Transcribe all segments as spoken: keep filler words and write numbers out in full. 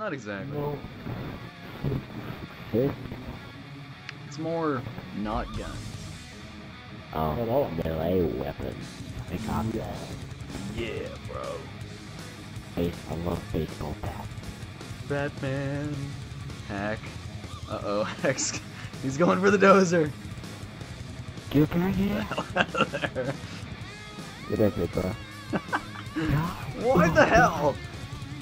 Not exactly. No. Okay. It's more not guns. Oh, no. Melee weapons. I got that. Yeah, bro. I love baseball bat. Batman. Hack. Uh-oh, Hex. He's going for the dozer. Get out of there. Get out of there, bro. Why the hell?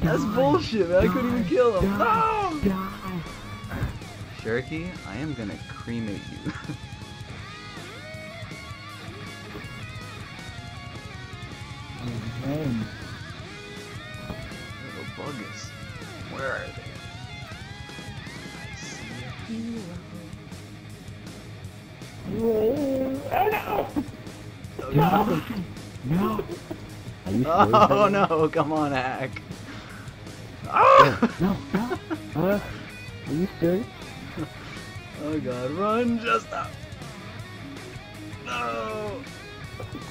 That's bullshit, man. I couldn't even kill him. No! Cherokee, I am gonna cremate you. Oh, Buggus. Where are they? I see you. Oh no! Oh, no! No! Are you oh no! Come on, Hack! Oh! No! No! No. Uh, are you serious? Oh god! Run! Just up! No!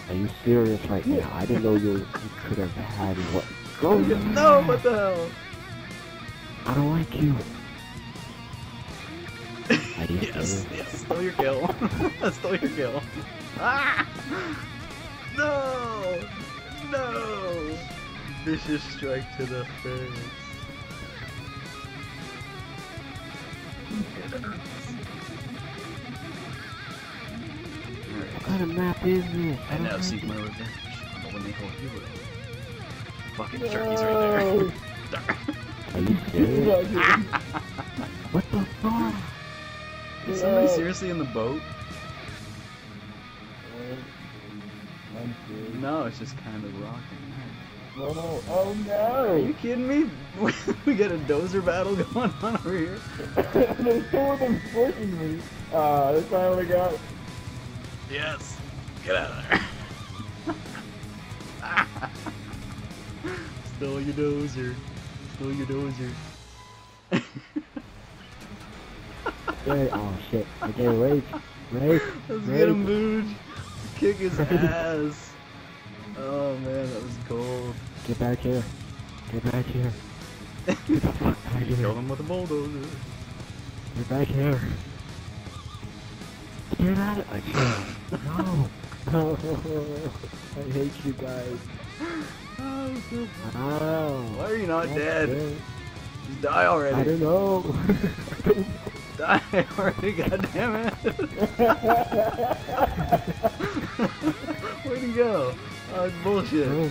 Are you serious right now? I didn't know you, you could have had what. Oh, yeah. No, what the hell? I don't like you. I yes, you. yes, stole your kill. I stole your kill. Ah! No! No! Vicious strike to the face. What kind of map is this? I know, seek my revenge on the one they call Hero. Fucking turkeys right there. Are you serious? What the fuck? Is somebody no. seriously in the boat? No, it's just kind of rocking. Oh, oh no! Are you kidding me? We got a dozer battle going on over here. There's two of them pushing me. Ah, uh, they finally got. Yes. Get out of there. Still your dozer. Still your dozer. Oh shit. Okay, wait. Wait. Let's rage. Get him, dude. Kick his ass. Oh man, that was gold. Get back here. Get back here. Get the fuck out of here. Kill him with a bulldozer. Get back here. Get out of here. No. Oh, I hate you guys. Oh, why are you not dead? dead? Just die already. I don't know. Die already, goddammit. Where'd he go? Oh, it's bullshit. No.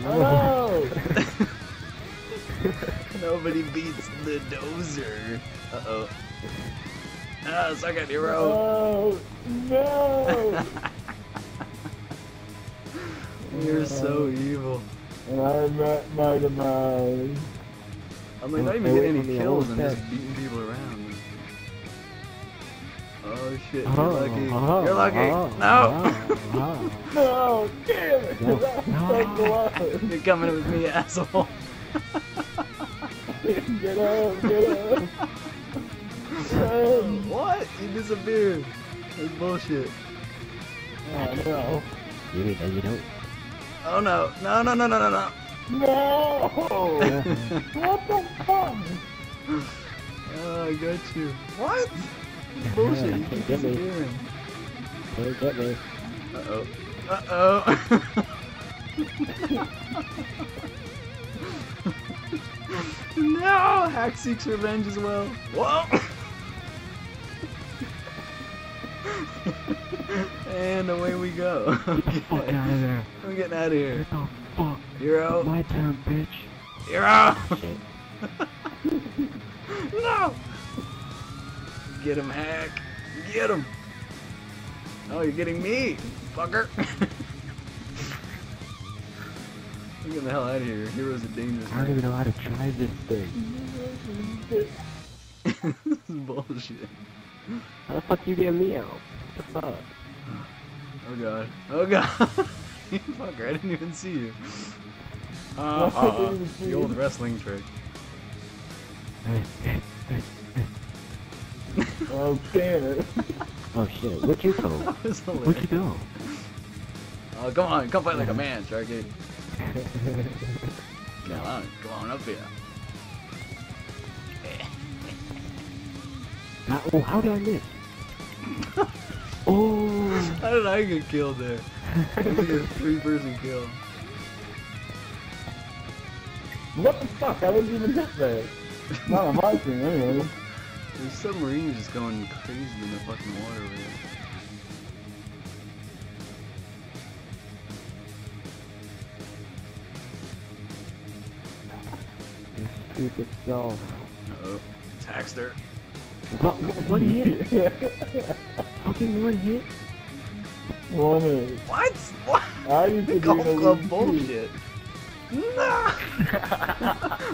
No. Oh. Nobody beats the dozer. Uh oh. Ah, suck at your rope. No. No. You're so evil. And I'm at my demise. I mean, not even getting any kills and just beating people around. Oh shit, you're lucky. You're lucky! No! No! Damn it! No! You're coming with me, asshole! Get up! Get up! What? You disappeared! That's bullshit. Oh no. You mean that you don't? Oh no, no, no, no, no, no, no. No! What the fuck? Oh, I got you. What? Bullshit, you keep disappearing. Don't get me. Uh-oh. Uh-oh. No! Hack seeks revenge as well. Whoa! And away we go. Okay. Get the fuck out of there. I'm getting out of here. Get the fuck. You're out. It's my turn, bitch. You're out. No! Get him, Hack. Get him. Oh, you're getting me, fucker. I'm getting the hell out of here. Heroes are dangerous. I don't even know how to try this thing. This is bullshit. How the fuck you get me out? What the fuck? Oh god. Oh god! You fucker, I didn't even see you. Uh, uh, see the you. Old wrestling trick. Oh damn it. Oh shit, where'd you go? Where'd you go? Oh, come on, come fight like a man, Sharky. Come on, come on up here. How, oh, how did I miss? Oh! How did I get killed there? I think it was a three-person kill. What the fuck? I wasn't even hit there. Not on my team, anyway. The submarine is just going crazy in the fucking water over there. Stupid self. Uh-oh. It's Hackster. What, what, one hit? Fucking one hit? Woman. What? What? I used to do the club bullshit. Nah!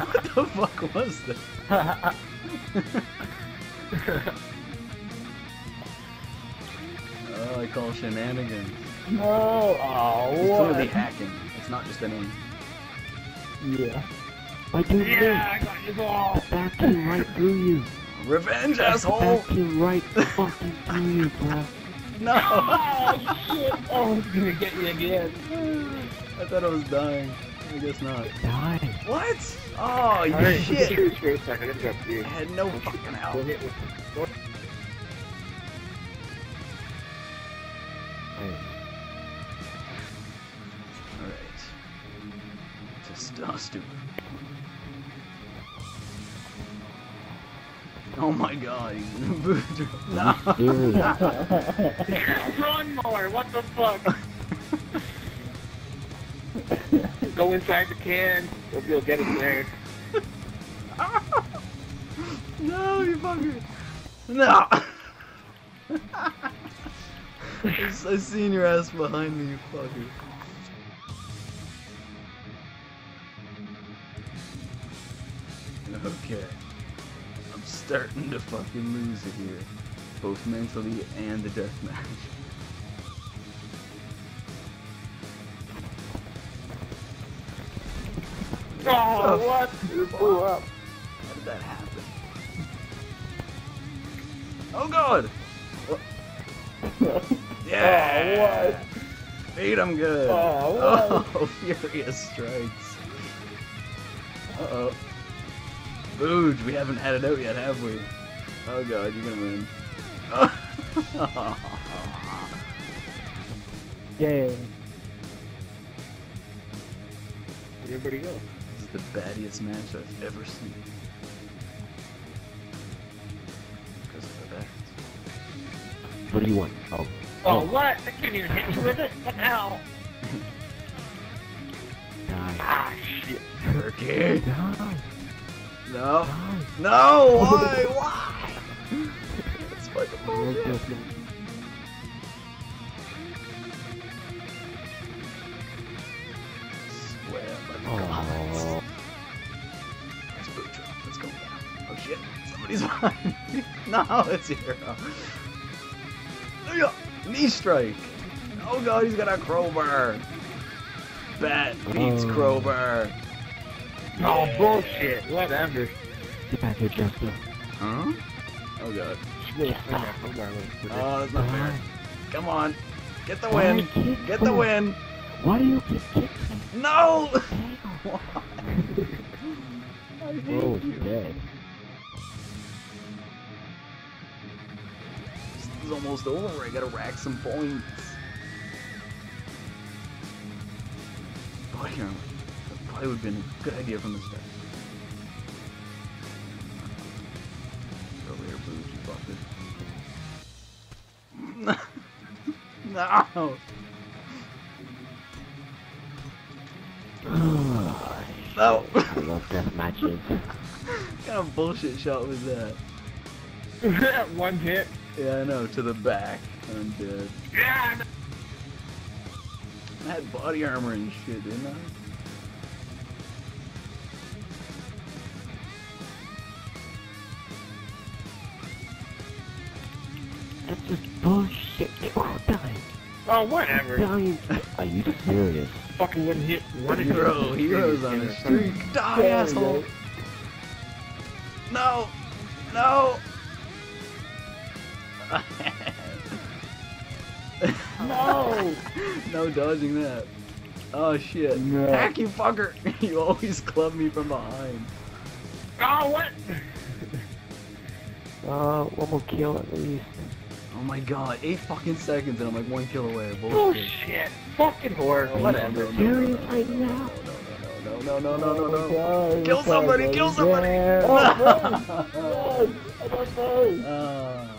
What the fuck was that? Oh, I call shenanigans. No! Oh, it's what? Totally hacking. It's not just an aim. Yeah. I do yeah, this. I got you all. Back you right through you. Revenge, asshole! Back you right fucking through you, bro. No! Oh, shit! Oh, it's gonna get you again. I thought I was dying. I guess not. Dying? What? Oh, you right. Shit! I had no fucking help. Alright. Just, uh, stupid. Oh my god, he's in a boot. No. Run more, what the fuck? Go inside the can, you'll get it there. No, you fucker. No. I seen your ass behind me, you fucker. Okay. I'm starting to fucking lose it here, both mentally and the deathmatch. Oh, what? It blew up. How did that happen? Oh god! What? Yeah! Oh, what? Beat him good. Oh, what? Oh, furious strikes. Uh-oh. Booge, we haven't had it out yet, have we? Oh god, you're gonna win. Oh. Yay. Where'd everybody go? This is the baddiest match I've ever seen. Because of the bats. What do you want? Oh. Oh, what? I can't even hit you with it? What the hell? Die. Ah, shit. Turkey. Die. No. No! Why? Why? That's fucking bullshit. Swear by my God. That's boot trip. Let's go down. Oh shit. Somebody's behind me. No, it's Hero. Knee strike. Oh god, he's got a crowbar. Bat beats oh. crowbar. Oh, yeah. Bullshit! Whatever. Get back here, Justin. Huh? Oh god. Yeah. Oh, that's not fair. Come on. Get the win. Get the win. Why do you keep kicking? No! Why? I hate oh, you. Dead. This is almost over. I gotta rack some points. Body armor. It would have been a good idea from the start. Go here, Booge, you fucker. No! Oh, no! I love death matches. What kind of bullshit shot was that? That one hit? Yeah, I know, to the back. I'm dead. Yeah, I know! I had body armor and shit, didn't I? That's just bullshit. Oh, dying. Oh, whatever. Dying. Are you serious? Fucking wouldn't hit one hero. Heroes on the street. Die, asshole. No. No. No. No dodging that. Oh, shit. No. Hack, you fucker. You always club me from behind. Oh, what? Uh, one more kill at least. Oh my god, eight fucking seconds and I'm like one kill away. Bullshit. Bullshit. Fucking horror. Oh, whatever. No, no, no, no, no, no, no, no, no, no, no, no, no, no. Kill somebody, kill somebody! Oh, no. I don't know.